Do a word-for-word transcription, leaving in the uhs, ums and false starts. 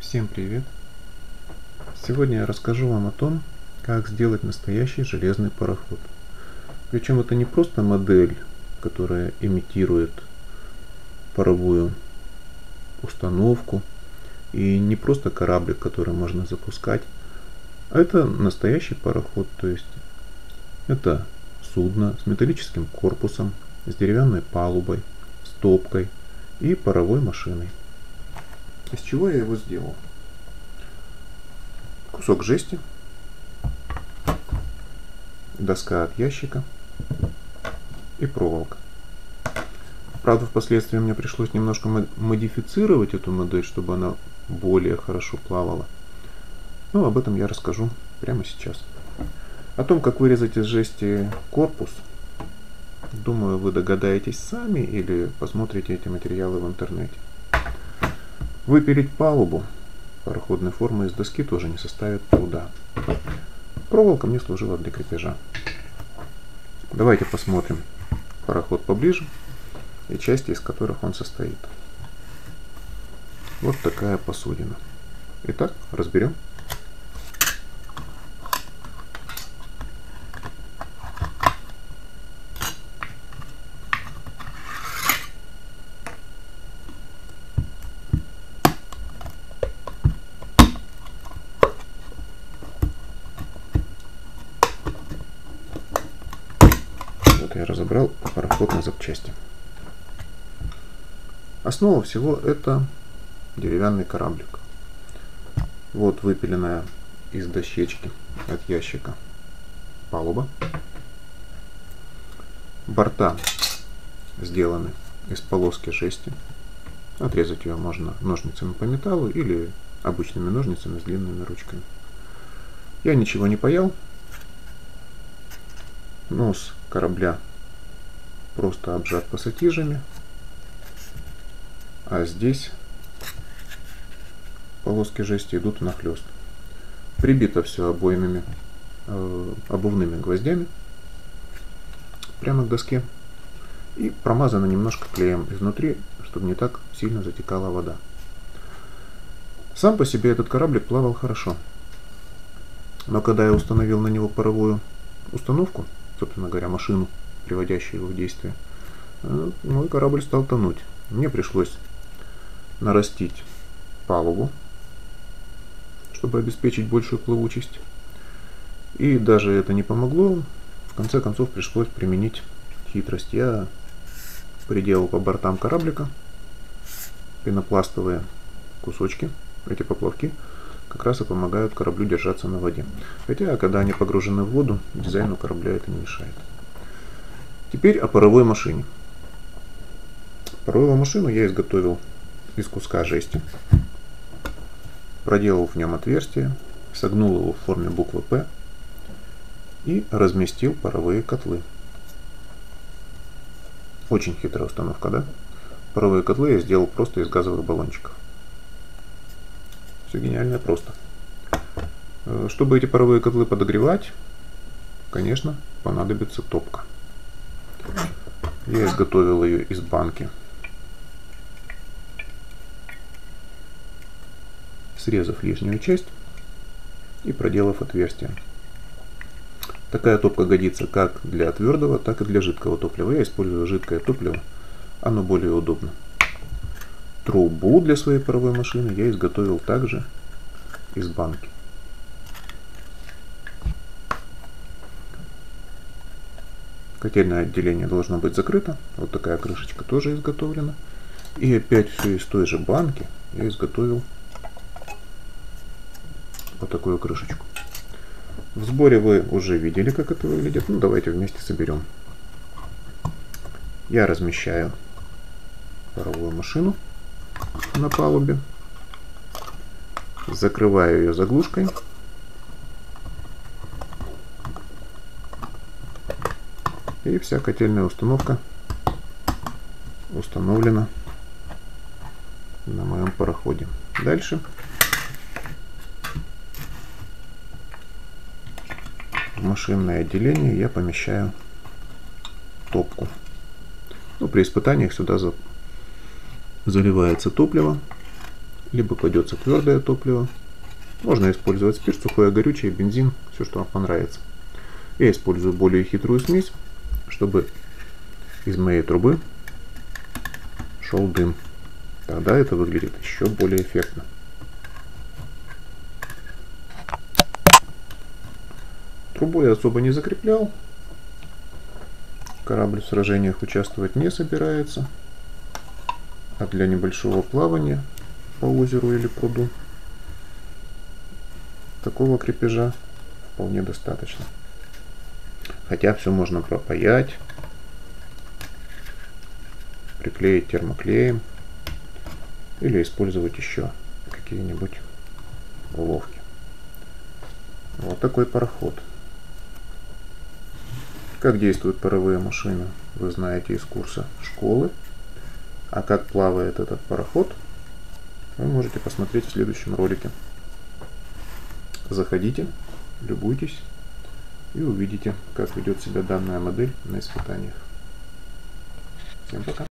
Всем привет! Сегодня я расскажу вам о том, как сделать настоящий железный пароход. Причем это не просто модель, которая имитирует паровую установку, и не просто кораблик, который можно запускать, а это настоящий пароход, то есть это судно с металлическим корпусом, с деревянной палубой, с топкой и паровой машиной. Из чего я его сделал? Кусок жести, доска от ящика и проволока. Правда, впоследствии мне пришлось немножко модифицировать эту модель, чтобы она более хорошо плавала. Но об этом я расскажу прямо сейчас. О том, как вырезать из жести корпус, думаю, вы догадаетесь сами или посмотрите эти материалы в интернете. Выпилить палубу пароходной формы из доски тоже не составит труда. Проволока мне служила для крепежа. Давайте посмотрим пароход поближе и части, из которых он состоит. Вот такая посудина. Итак, разберем. Я разобрал пароход на запчасти. Основа всего это деревянный кораблик. Вот выпиленная из дощечки от ящика палуба. Борта сделаны из полоски жести. Отрезать ее можно ножницами по металлу или обычными ножницами с длинными ручками. Я ничего не паял. Нос корабля просто обжат пассатижами, а здесь полоски жести идут внахлёст. Прибито все обойными э, обувными гвоздями прямо к доске и промазано немножко клеем изнутри, чтобы не так сильно затекала вода. Сам по себе этот кораблик плавал хорошо, но когда я установил на него паровую установку, собственно говоря, машину, приводящую его в действие, мой корабль стал тонуть. Мне пришлось нарастить палубу, чтобы обеспечить большую плавучесть. И даже это не помогло. В конце концов пришлось применить хитрость. Я приделал по бортам кораблика пенопластовые кусочки, эти поплавки, как раз и помогают кораблю держаться на воде. Хотя, когда они погружены в воду, дизайну корабля это не мешает. Теперь о паровой машине. Паровую машину я изготовил из куска жести. Проделал в нем отверстие, согнул его в форме буквы П и разместил паровые котлы. Очень хитрая установка, да? Паровые котлы я сделал просто из газовых баллончиков. Все гениально просто. Чтобы эти паровые котлы подогревать, конечно, понадобится топка. Я изготовил ее из банки, срезав лишнюю часть и проделав отверстие. Такая топка годится как для твердого, так и для жидкого топлива. Я использую жидкое топливо, оно более удобно. Трубу для своей паровой машины я изготовил также из банки. Котельное отделение должно быть закрыто. Вот такая крышечка тоже изготовлена. И опять все из той же банки я изготовил вот такую крышечку. В сборе вы уже видели, как это выглядит. Ну, давайте вместе соберем. Я размещаю паровую машину на палубе, закрываю ее заглушкой, и вся котельная установка установлена на моем пароходе. Дальше в машинное отделение я помещаю топку. Ну, при испытаниях сюда за Заливается топливо, либо кладется твердое топливо. Можно использовать спирт, сухое горючее, бензин, все, что вам понравится. Я использую более хитрую смесь, чтобы из моей трубы шел дым. Тогда это выглядит еще более эффектно. Трубу я особо не закреплял. Корабль в сражениях участвовать не собирается. А для небольшого плавания по озеру или пруду такого крепежа вполне достаточно. Хотя все можно пропаять, приклеить термоклеем или использовать еще какие-нибудь уловки. Вот такой пароход. Как действуют паровые машины, вы знаете из курса школы. А как плавает этот пароход, вы можете посмотреть в следующем ролике. Заходите, любуйтесь и увидите, как ведет себя данная модель на испытаниях. Всем пока!